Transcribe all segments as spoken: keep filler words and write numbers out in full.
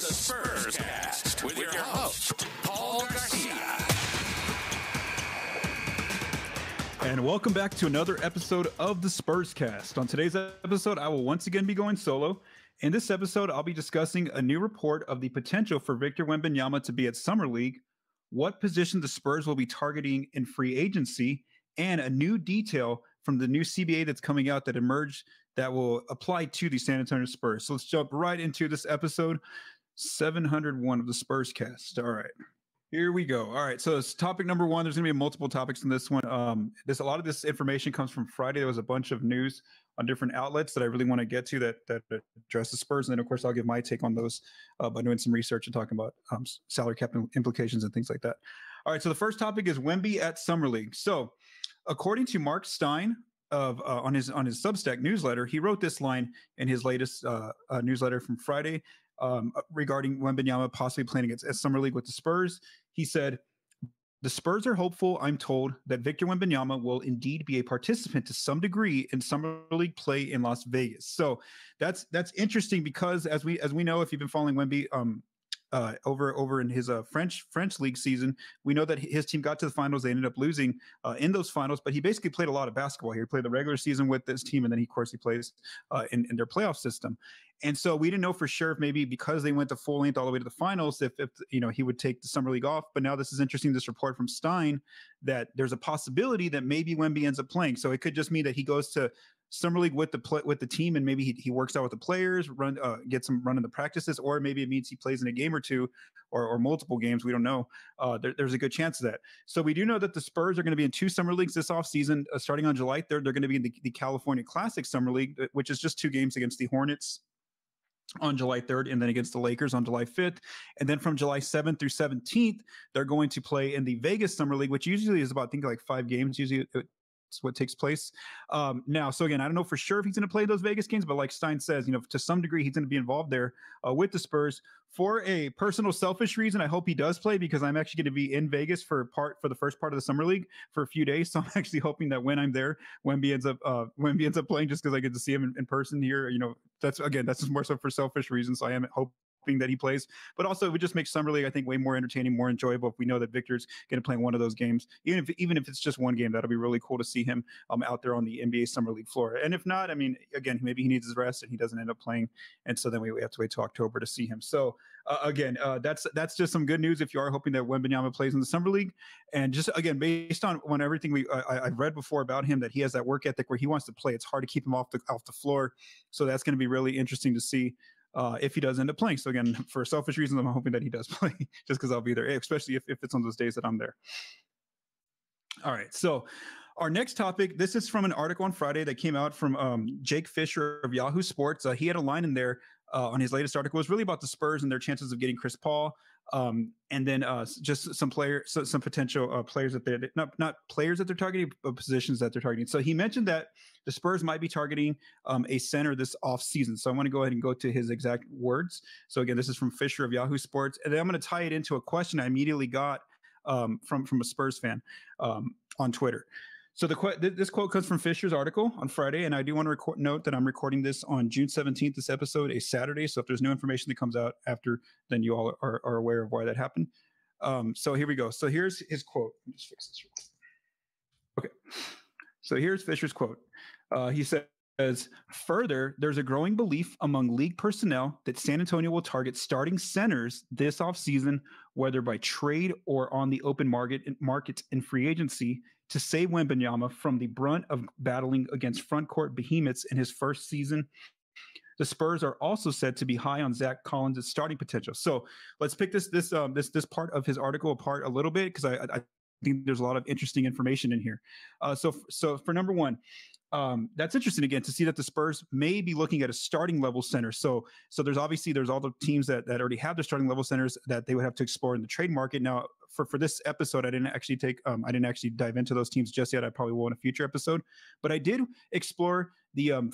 the Spurscast with your host, Paul Garcia. And welcome back to another episode of the Spurscast. On today's episode, I will once again be going solo. In this episode, I'll be discussing a new report of the potential for Victor Wembanyama to be at Summer League, what position the Spurs will be targeting in free agency, and a new detail from the new C B A that's coming out that emerged that will apply to the San Antonio Spurs. So let's jump right into this episode seven hundred one of the Spurscast. All right, here we go. All right, so it's topic number one. There's going to be multiple topics in this one. Um, there's a lot of this information comes from Friday. There was a bunch of news on different outlets that I really want to get to that that address the Spurs. And then, of course, I'll give my take on those uh, by doing some research and talking about um, salary cap implications and things like that. All right, so the first topic is Wemby at Summer League. So according to Mark Stein of uh, on his on his Substack newsletter, he wrote this line in his latest uh, uh, newsletter from Friday um, regarding Wembanyama possibly playing against at Summer League with the Spurs. He said, "The Spurs are hopeful, I'm told, that Victor Wembanyama will indeed be a participant to some degree in Summer League play in Las Vegas." So that's that's interesting because as we as we know, if you've been following Wemby um, Uh, over over in his uh, French French league season, we know that his team got to the finals. They ended up losing uh, in those finals, but he basically played a lot of basketball here. He played the regular season with this team, and then he, of course, he plays uh, in, in their playoff system. And so we didn't know for sure if maybe because they went the full length all the way to the finals, if, if you know, he would take the Summer League off. But now this is interesting, this report from Stein, that there's a possibility that maybe Wemby ends up playing. So it could just mean that he goes to Summer League with the play, with the team, and maybe he, he works out with the players, run uh, gets some run in the practices, or maybe it means he plays in a game or two, or, or multiple games. We don't know. Uh, there, there's a good chance of that. So we do know that the Spurs are going to be in two Summer Leagues this offseason, uh, starting on July third. They're going to be in the, the California Classic Summer League, which is just two games against the Hornets on July third, and then against the Lakers on July fifth. And then from July seventh through seventeenth, they're going to play in the Vegas Summer League, which usually is about, I think, like five games. Usually it, It's what takes place um, now. So again, I don't know for sure if he's going to play those Vegas games, but like Stein says, you know, to some degree, he's going to be involved there uh, with the Spurs. For a personal selfish reason, I hope he does play because I'm actually going to be in Vegas for part for the first part of the Summer League for a few days. So I'm actually hoping that when I'm there, Wemby ends up uh, Wemby ends up playing just because I get to see him in, in person here. You know, that's again, that's just more so for selfish reasons. So I am hoping that he plays, but also it would just make Summer League, I think, way more entertaining, more enjoyable if we know that Victor's going to play in one of those games. Even if even if it's just one game, that'll be really cool to see him um, out there on the N B A Summer League floor. And if not, I mean, again, maybe he needs his rest and he doesn't end up playing, and so then we, we have to wait till October to see him. So uh, again, uh, that's that's just some good news if you are hoping that Wembanyama plays in the Summer League. And just again, based on when everything we I, I've read before about him, that he has that work ethic where he wants to play. It's hard to keep him off the off the floor, so that's going to be really interesting to see Uh, if he does end up playing. So again, for selfish reasons, I'm hoping that he does play just because I'll be there, especially if, if it's on those days that I'm there. All right. So our next topic, this is from an article on Friday that came out from um, Jake Fischer of Yahoo Sports. Uh, he had a line in there uh, on his latest article. It was really about the Spurs and their chances of getting Chris Paul. Um, and then uh, just some player, so, some potential uh, players that they're not not players that they're targeting, but positions that they're targeting. So he mentioned that the Spurs might be targeting um, a center this offseason. So I want to go ahead and go to his exact words. So again, this is from Fisher of Yahoo Sports, and then I'm going to tie it into a question I immediately got um, from from a Spurs fan um, on Twitter. So the qu- th- this quote comes from Fisher's article on Friday, and I do want to record- note that I'm recording this on June seventeenth, this episode, a Saturday. So if there's new information that comes out after, then you all are, are aware of why that happened. Um, so here we go. So here's his quote. Let me just fix this real quick. Okay. So here's Fisher's quote. Uh, he says, "Further, there's a growing belief among league personnel that San Antonio will target starting centers this offseason, whether by trade or on the open market markets in free agency, to save Wembanyama from the brunt of battling against front court behemoths in his first season. The Spurs are also said to be high on Zach Collins' starting potential." So let's pick this this um, this this part of his article apart a little bit because I, I think there's a lot of interesting information in here. Uh, so so for number one, um, that's interesting again to see that the Spurs may be looking at a starting level center. So so there's obviously there's all the teams that that already have their starting level centers that they would have to explore in the trade market now. For, for this episode, I didn't actually take, um, I didn't actually dive into those teams just yet. I probably will in a future episode, but I did explore the um,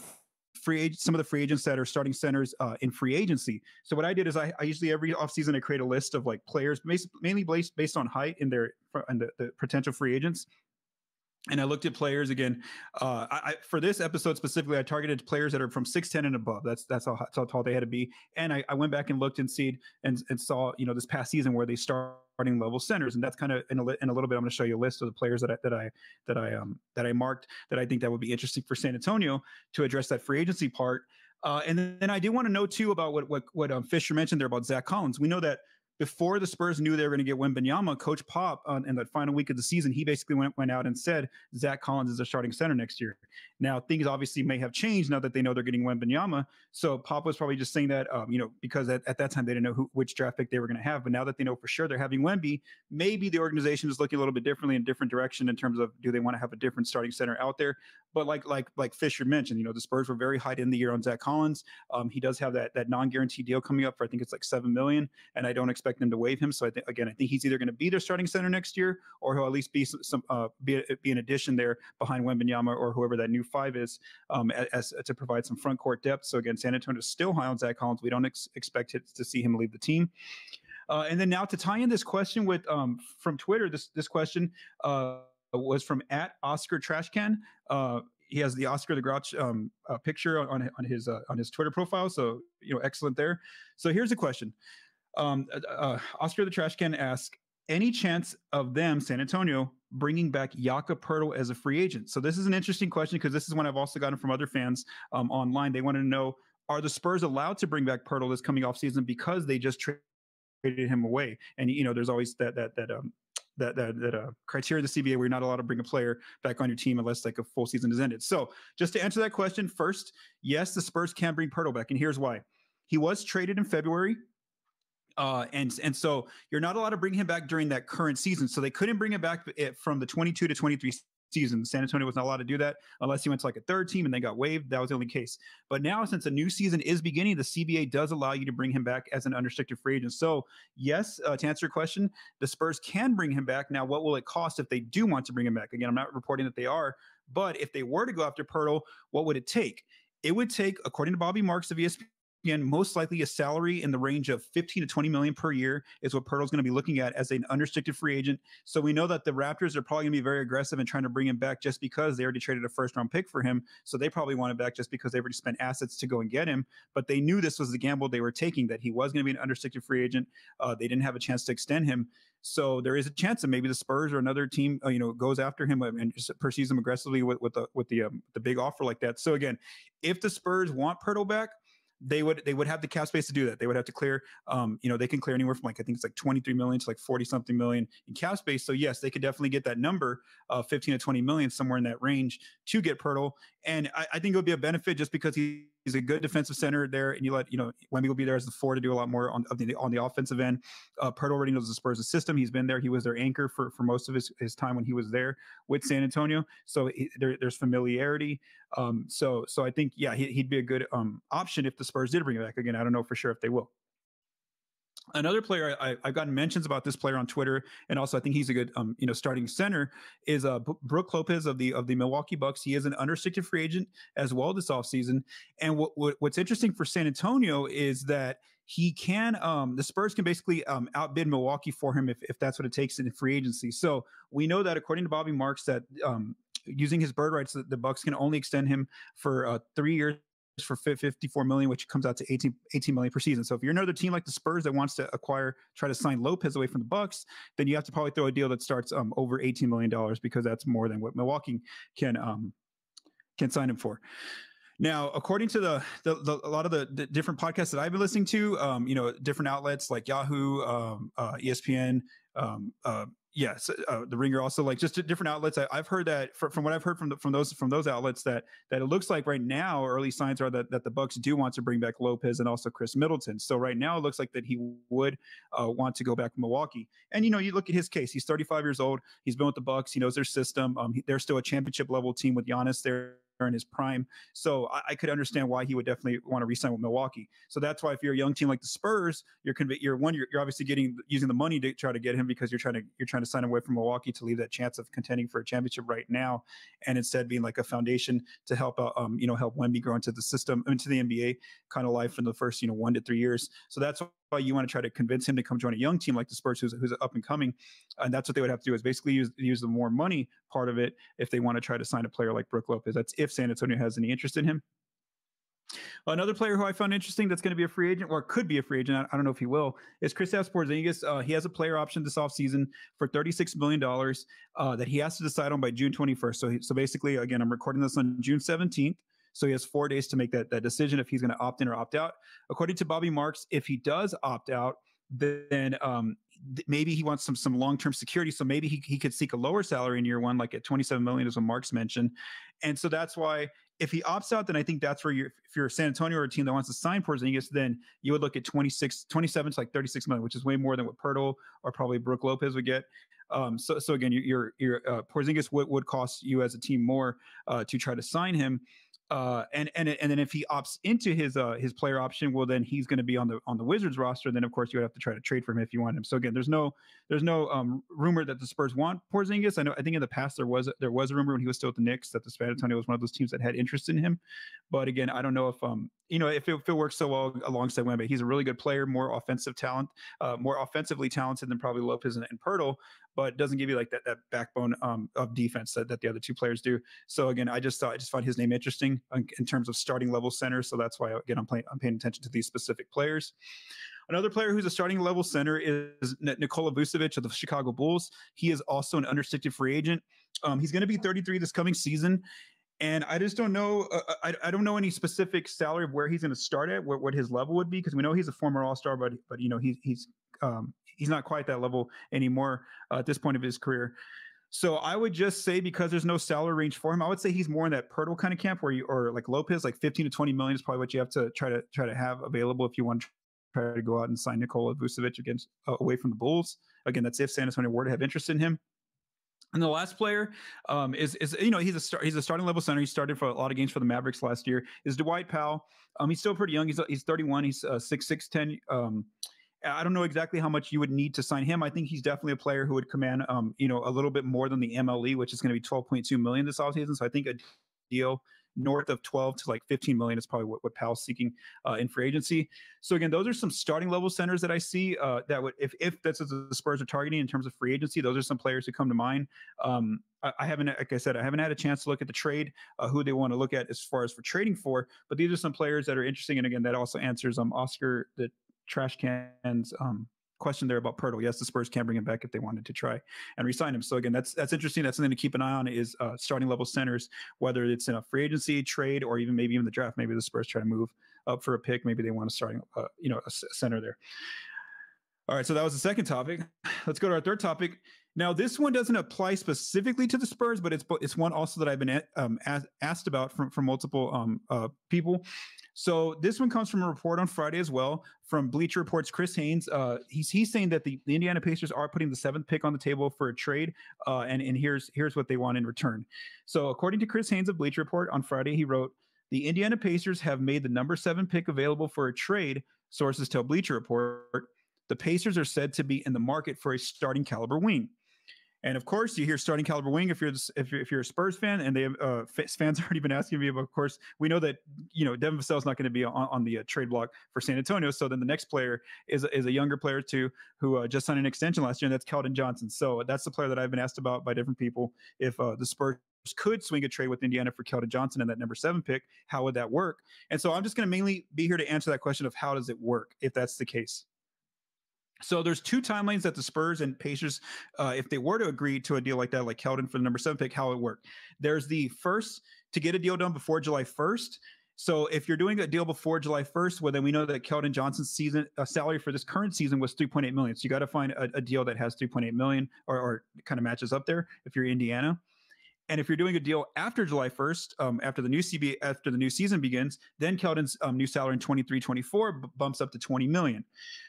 free agent, some of the free agents that are starting centers uh, in free agency. So what I did is I, I usually every offseason I create a list of like players, based, mainly based based on height in their in the, the potential free agents. And I looked at players again. Uh, I, for this episode specifically, I targeted players that are from six ten and above. That's that's how, that's how tall they had to be. And I, I went back and looked and see and, and saw, you know, this past season where they starting level centers. And that's kind of in a, in a little bit. I'm going to show you a list of the players that I that I that I um that I marked that I think that would be interesting for San Antonio to address that free agency part. Uh, and then and I do want to know too about what what what um, Fisher mentioned there about Zach Collins. We know that. Before the Spurs knew they were going to get Wembanyama, Coach Pop, uh, in that final week of the season, he basically went, went out and said, Zach Collins is their starting center next year. Now, things obviously may have changed now that they know they're getting Wembanyama. So Pop was probably just saying that, um, you know, because at, at that time they didn't know who, which draft pick they were going to have. But now that they know for sure they're having Wemby, maybe the organization is looking a little bit differently in a different direction in terms of do they want to have a different starting center out there. But like like like Fisher mentioned, you know, the Spurs were very high in the year on Zach Collins. Um, he does have that that non-guaranteed deal coming up for I think it's like seven million, and I don't expect them to waive him. So I think again, I think he's either going to be their starting center next year, or he'll at least be some, some uh, be, be an addition there behind Wembanyama or whoever that new five is, um, as, as to provide some front court depth. So again, San Antonio is still high on Zach Collins. We don't ex- expect it to see him leave the team. Uh, and then now to tie in this question with um, from Twitter, this this question. Uh, was from at Oscar Trashcan. Uh, he has the Oscar the Grouch um, uh, picture on on his uh, on his Twitter profile. So, you know, excellent there. So here's a question. Um, uh, uh, Oscar the Trashcan asks, any chance of them, San Antonio, bringing back Jakob Poeltl as a free agent? So this is an interesting question because this is one I've also gotten from other fans um, online. They wanted to know, are the Spurs allowed to bring back Poeltl this coming off season because they just tra- traded him away? And, you know, there's always that, that, that, um, that that, that uh, criteria in the C B A where you're not allowed to bring a player back on your team unless like a full season is ended. So just to answer that question first, yes, the Spurs can bring Poeltl back. And here's why. He was traded in February. Uh, and and so you're not allowed to bring him back during that current season. So they couldn't bring him back from the twenty-two to twenty-three season. San Antonio was not allowed to do that unless he went to like a third team and they got waived. That was the only case. But now since a new season is beginning, the C B A does allow you to bring him back as an unrestricted free agent. So yes, uh, to answer your question, the Spurs can bring him back. Now, what will it cost if they do want to bring him back? Again, I'm not reporting that they are, but if they were to go after Poeltl, what would it take? It would take, according to Bobby Marks of E S P N, Again, most likely a salary in the range of fifteen to twenty million per year is what Poeltl's going to be looking at as an unrestricted free agent. So we know that the Raptors are probably going to be very aggressive in trying to bring him back just because they already traded a first round pick for him. So they probably want him back just because they already spent assets to go and get him. But they knew this was the gamble they were taking, that he was going to be an unrestricted free agent. Uh, they didn't have a chance to extend him. So there is a chance that maybe the Spurs or another team, uh, you know, goes after him and just pursues him aggressively with, with the with the um, the big offer like that. So again, if the Spurs want Poeltl back, They would they would have the cap space to do that. They would have to clear, um, you know, they can clear anywhere from like, I think it's like twenty-three million to like forty something million in cap space. So yes, they could definitely get that number of fifteen to twenty million, somewhere in that range, to get Poeltl. And I, I think it would be a benefit just because he, he's a good defensive center there. And you let, you know, Wemby will be there as the four to do a lot more on, on, the, on the offensive end. Uh, Poeltl already knows the Spurs' system. He's been there. He was their anchor for, for most of his, his time when he was there with San Antonio. So he, there, there's familiarity. Um, so, so I think, yeah, he, he'd be a good um, option if the Spurs did bring him back. Again, I don't know for sure if they will. Another player I, I've gotten mentions about this player on Twitter, and also I think he's a good, um, you know, starting center is uh, B- Brook Lopez of the of the Milwaukee Bucks. He is an unrestricted free agent as well this offseason. And what, what what's interesting for San Antonio is that he can, um, the Spurs can basically um, outbid Milwaukee for him if if that's what it takes in free agency. So we know that according to Bobby Marks that um, using his bird rights, the, the Bucks can only extend him for uh, three years. For fifty-four million, which comes out to eighteen million per season. So if you're another team like the Spurs that wants to acquire, try to sign Lopez away from the Bucks, then you have to probably throw a deal that starts um, over eighteen million dollars because that's more than what Milwaukee can um, can sign him for. Now, according to the, the, the a lot of the, the different podcasts that I've been listening to, um, you know, different outlets like Yahoo, um, uh, E S P N, um, uh, yes, uh, the Ringer, also like just different outlets. I, I've heard that from, from what I've heard from the, from those from those outlets that that it looks like right now early signs are that, that the Bucks do want to bring back Lopez and also Chris Middleton. So right now it looks like that he would uh, want to go back to Milwaukee. And you know, you look at his case. He's thirty-five years old. He's been with the Bucks. He knows their system. Um, he, they're still a championship level team with Giannis there in his prime. So I, I could understand why he would definitely want to re-sign with Milwaukee. So that's why if you're a young team like the Spurs, you're conv- you're one, you're, you're obviously getting, using the money to try to get him because you're trying to, you're trying to sign away from Milwaukee to leave that chance of contending for a championship right now. And instead being like a foundation to help out, um, you know, help Wemby grow into the system, into the N B A kind of life in the first, you know, one to three years. So that's you want to try to convince him to come join a young team like the Spurs, who's, who's up and coming. And that's what they would have to do, is basically use, use the more money part of it if they want to try to sign a player like Brook Lopez. That's if San Antonio has any interest in him. Another player who I found interesting that's going to be a free agent, or could be a free agent, I, I don't know if he will, is Kristaps Porzingis. Uh, he has a player option this offseason for thirty-six million dollars uh, that he has to decide on by June twenty-first. So, he, so basically, again, I'm recording this on June seventeenth. So he has four days to make that, that decision if he's going to opt in or opt out. According to Bobby Marks, if he does opt out, then um, th- maybe he wants some some long-term security. So maybe he, he could seek a lower salary in year one, like at twenty-seven million dollars is what Marks mentioned. And so that's why if he opts out, then I think that's where you're, if you're San Antonio or a team that wants to sign Porzingis, then you would look at twenty-six, twenty-seven to like thirty-six million dollars, which is way more than what Poeltl or probably Brook Lopez would get. Um, so, so again, your your uh, Porzingis would, would cost you as a team more uh, to try to sign him. Uh, and and and then if he opts into his uh, his player option, well then he's going to be on the on the Wizards roster. Then of course you would have to try to trade for him if you want him. So again, there's no there's no um, rumor that the Spurs want Porzingis. I know I think in the past there was there was a rumor when he was still at the Knicks that the San Antonio was one of those teams that had interest in him. But again, I don't know if um you know if it, if it works so well alongside Wemby. He's a really good player, more offensive talent, uh, more offensively talented than probably Lopez and, and Poeltl, but doesn't give you like that that backbone um, of defense that, that the other two players do. So again, I just thought I just found his name interesting in terms of starting level center. So that's why again I'm playing I'm paying attention to these specific players. Another player who's a starting level center is Nikola Vucevic of the Chicago Bulls. He is also an unrestricted free agent. Um, he's going to be thirty-three this coming season. And I just don't know. Uh, I, I don't know any specific salary of where he's going to start at, what, what his level would be, because we know he's a former All-Star, but but you know he, he's um, he's not quite that level anymore uh, at this point of his career. So I would just say, because there's no salary range for him, I would say he's more in that Poeltl kind of camp where you, or like Lopez, like fifteen to twenty million is probably what you have to try to try to have available if you want to try to go out and sign Nikola Vucevic against uh, away from the Bulls. Again, that's if San Antonio were to have interest in him. And the last player um, is, is, you know, he's a star, he's a starting level center. He started for a lot of games for the Mavericks last year, is Dwight Powell. Um, he's still pretty young. He's he's thirty-one. He's uh, six six, ten. Um, I don't know exactly how much you would need to sign him. I think he's definitely a player who would command, um, you know, a little bit more than the M L E, which is going to be twelve point two million dollars this offseason. So I think a deal north of twelve to like fifteen million is probably what, what Powell's seeking uh, in free agency. So again, those are some starting level centers that I see uh, that would, if if that's what the Spurs are targeting in terms of free agency, those are some players who come to mind. Um, I, I haven't, like I said, I haven't had a chance to look at the trade, uh, who they want to look at as far as for trading for, but these are some players that are interesting. And again, that also answers um Oscar the Trash Can's um, question there about Poeltl. Yes, the Spurs can bring him back if they wanted to try and re-sign him. So again, that's that's interesting. That's something to keep an eye on, is uh, starting level centers, whether it's in a free agency, trade, or even maybe even the draft. Maybe the Spurs try to move up for a pick. Maybe they want to start, uh, you know, a center there. All right, so that was the second topic. Let's go to our third topic. Now, this one doesn't apply specifically to the Spurs, but it's it's one also that I've been um, asked about from, from multiple um, uh, people. So this one comes from a report on Friday as well from Bleacher Report's Chris Haynes. Uh, he's he's saying that the, the Indiana Pacers are putting the seventh pick on the table for a trade, uh, and and here's here's what they want in return. So according to Chris Haynes of Bleacher Report on Friday, he wrote, "The Indiana Pacers have made the number seven pick available for a trade. Sources tell Bleacher Report the Pacers are said to be in the market for a starting caliber wing." And of course, you hear starting caliber wing if you're if you're, if you're a Spurs fan, and they uh, fans already been asking me. But of course, we know that you know Devin Vassell is not going to be on, on the uh, trade block for San Antonio. So then the next player is is a younger player too, who uh, just signed an extension last year, and that's Keldon Johnson. So that's the player that I've been asked about by different people. If uh, the Spurs could swing a trade with Indiana for Keldon Johnson and that number seven pick, how would that work? And so I'm just going to mainly be here to answer that question of how does it work if that's the case. So there's two timelines that the Spurs and Pacers, uh, if they were to agree to a deal like that, like Keldon for the number seven pick, how it worked. There's the first to get a deal done before July first. So if you're doing a deal before July first, well, then we know that Keldon Johnson's season uh, salary for this current season was three point eight million. So you got to find a, a deal that has three point eight million or, or kind of matches up there if you're Indiana. And if you're doing a deal after July first, um, after the new C B A, after the new season begins, then Keldon's um, new salary in twenty-three twenty-four b- bumps up to twenty million.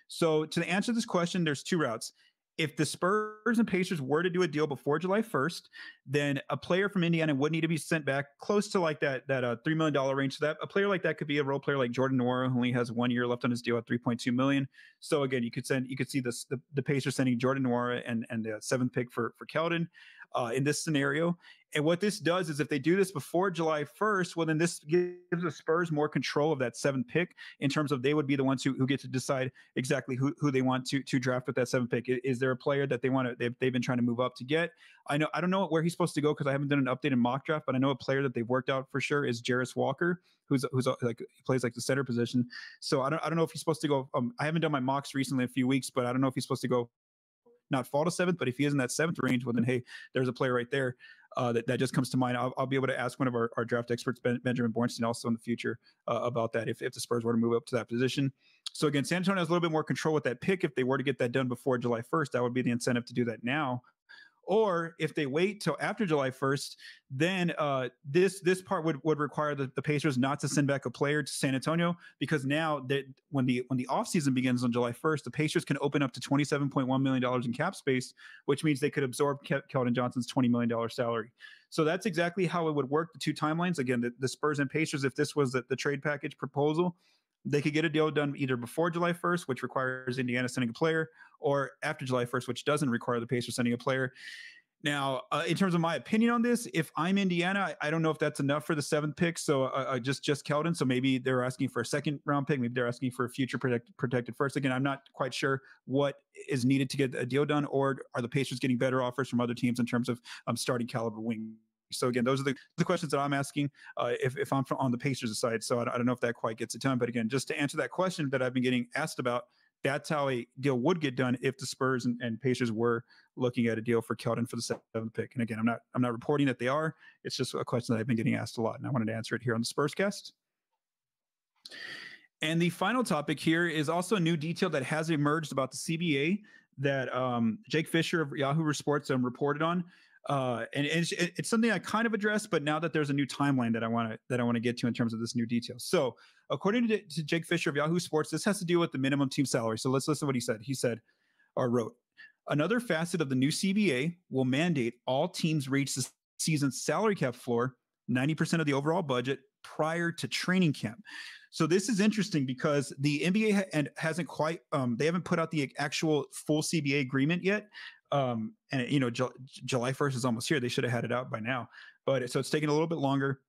So to answer this question, there's two routes. If the Spurs and Pacers were to do a deal before July first, then a player from Indiana would need to be sent back close to like that that uh, three million dollars range. So that a player like that could be a role player like Jordan Nwora, who only has one year left on his deal at three point two million. So again, you could send you could see this the, the Pacers sending Jordan Nwora and and the seventh pick for for Keldon. uh, in this scenario. And what this does is if they do this before July first, well, then this gives the Spurs more control of that seventh pick in terms of they would be the ones who, who get to decide exactly who, who they want to to draft with that seventh pick. Is there a player that they want to, they've, they've been trying to move up to get? I know I don't know where he's supposed to go because I haven't done an updated mock draft, but I know a player that they've worked out for sure is Jarace Walker, who's who's like he plays like the center position. So I don't I don't know if he's supposed to go. Um, I haven't done my mocks recently in a few weeks, but I don't know if he's supposed to go not fall to seventh, but if he is in that seventh range, well then hey, there's a player right there. Uh, that, that just comes to mind. I'll, I'll be able to ask one of our, our draft experts, ben, Benjamin Bornstein, also in the future uh, about that if, if the Spurs were to move up to that position. So again, San Antonio has a little bit more control with that pick. If they were to get that done before July first, that would be the incentive to do that now. Or if they wait till after July first, then uh, this this part would, would require the, the Pacers not to send back a player to San Antonio, because now that when the when the offseason begins on July first, the Pacers can open up to twenty-seven point one million dollars in cap space, which means they could absorb Ke- Keldon Johnson's twenty million dollars salary. So that's exactly how it would work, the two timelines. Again, the, the Spurs and Pacers, if this was the, the trade package proposal, they could get a deal done either before July first, which requires Indiana sending a player, or after July first, which doesn't require the Pacers sending a player. Now, uh, in terms of my opinion on this, if I'm Indiana, I, I don't know if that's enough for the seventh pick. So uh, uh, just just Keldon. So maybe they're asking for a second round pick. Maybe they're asking for a future protect, protected first. Again, I'm not quite sure what is needed to get a deal done, or are the Pacers getting better offers from other teams in terms of um, starting caliber wing? So again, those are the, the questions that I'm asking uh, if, if I'm on the Pacers' side. So I, I don't know if that quite gets it done. But again, just to answer that question that I've been getting asked about, that's how a deal would get done if the Spurs and, and Pacers were looking at a deal for Keldon for the seventh pick. And again, I'm not I'm not reporting that they are. It's just a question that I've been getting asked a lot, and I wanted to answer it here on the Spurscast. And the final topic here is also a new detail that has emerged about the C B A that um, Jake Fischer of Yahoo Sports um, reported on. Uh, and, and it's, it's something I kind of addressed, but now that there's a new timeline that I want to that I want to get to in terms of this new detail. So according to, to Jake Fischer of Yahoo Sports, this has to do with the minimum team salary. So let's listen to what he said. He said, or wrote, another facet of the new C B A will mandate all teams reach the season's salary cap floor, ninety percent of the overall budget, prior to training camp. So this is interesting because the N B A ha- and hasn't quite, um, they haven't put out the actual full C B A agreement yet. Um, and, you know, Ju- July first is almost here. They should have had it out by now. But so it's taking a little bit longer.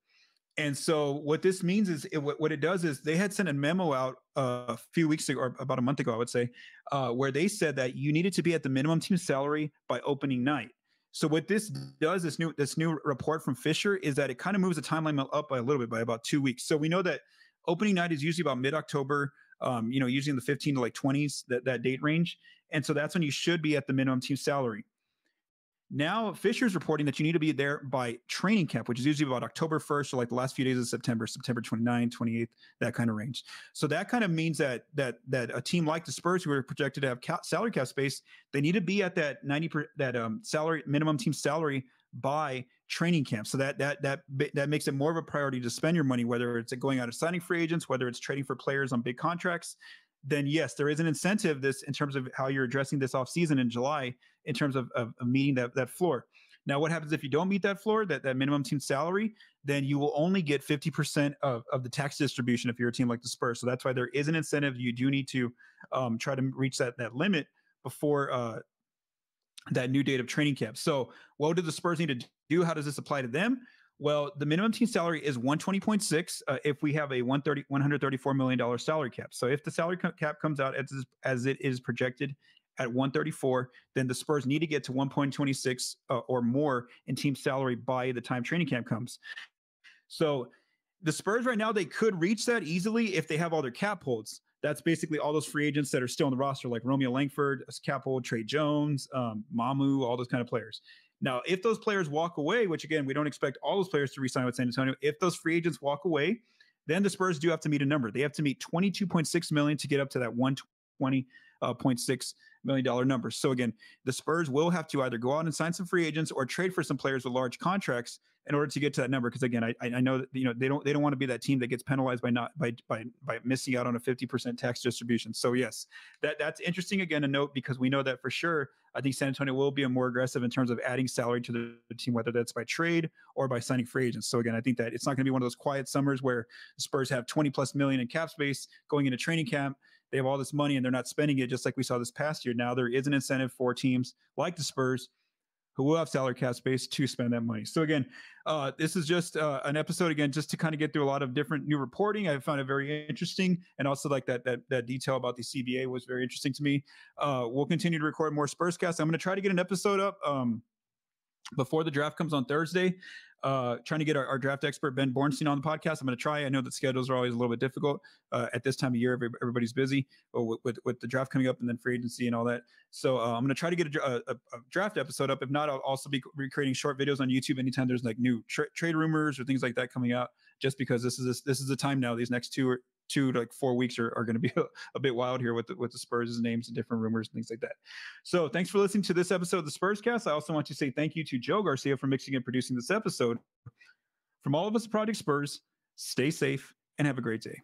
And so what this means is it, what it does is they had sent a memo out uh, a few weeks ago, or about a month ago, I would say, uh, where they said that you needed to be at the minimum team salary by opening night. So what this does, this new this new report from Fisher, is that it kind of moves the timeline up by a little bit, by about two weeks. So we know that opening night is usually about mid-October, um, you know, usually in the fifteen to like twenties, that, that date range. And so that's when you should be at the minimum team salary. Now, Fisher's reporting that you need to be there by training camp, which is usually about October first or like the last few days of September, September twenty-ninth, twenty-eighth, that kind of range. So that kind of means that that that a team like the Spurs, who are projected to have cap, salary cap space, they need to be at that ninety per, that um, salary minimum team salary by training camp. So that that that that makes it more of a priority to spend your money, whether it's going out and signing free agents, whether it's trading for players on big contracts. Then yes, there is an incentive this in terms of how you're addressing this offseason in July in terms of, of, of meeting that, that floor. Now, what happens if you don't meet that floor, that, that minimum team salary? Then you will only get fifty percent of, of the tax distribution if you're a team like the Spurs. So that's why there is an incentive. You do need to um, try to reach that, that limit before uh, that new date of training camp. So what do the Spurs need to do? How does this apply to them? Well, the minimum team salary is one twenty point six uh, if we have a one hundred thirty-four million dollars salary cap. So if the salary cap comes out as, as it is projected at one thirty-four, then the Spurs need to get to one twenty-six uh, or more in team salary by the time training camp comes. So the Spurs right now, they could reach that easily if they have all their cap holds. That's basically all those free agents that are still on the roster, like Romeo Langford, cap hold, Trey Jones, um, Mamu, all those kind of players. Now, if those players walk away, which again, we don't expect all those players to re-sign with San Antonio, if those free agents walk away, then the Spurs do have to meet a number. They have to meet twenty-two point six million dollars to get up to that one hundred twenty point six million dollars number. So again, the Spurs will have to either go out and sign some free agents or trade for some players with large contracts in order to get to that number. Because again, I, I know that, you know, they don't they don't want to be that team that gets penalized by not by by by missing out on a fifty percent tax distribution. So yes, that that's interesting. Again, a note, because we know that for sure. I think San Antonio will be more aggressive in terms of adding salary to the team, whether that's by trade or by signing free agents. So again, I think that it's not going to be one of those quiet summers where the Spurs have twenty plus million in cap space going into training camp. They have all this money and they're not spending it, just like we saw this past year. Now there is an incentive for teams like the Spurs who will have salary cap space to spend that money. So again, uh, this is just uh, an episode, again, just to kind of get through a lot of different new reporting. I found it very interesting. And also like that that that detail about the C B A was very interesting to me. Uh, we'll continue to record more Spurscast. I'm going to try to get an episode up um, before the draft comes on Thursday. Uh, trying to get our, our draft expert, Ben Bornstein, on the podcast. I'm going to try. I know that schedules are always a little bit difficult uh, at this time of year. Every, everybody's busy with, with, with the draft coming up and then free agency and all that. So uh, I'm going to try to get a, a, a draft episode up. If not, I'll also be recreating short videos on YouTube anytime there's like new tra- trade rumors or things like that coming out, just because this is this is the time now. These next two or two to like four weeks are, are going to be a, a bit wild here with the, with the Spurs' names and different rumors and things like that. So thanks for listening to this episode of the Spurscast. I also want to say thank you to Joe Garcia for mixing and producing this episode. From all of us at Project Spurs, stay safe and have a great day.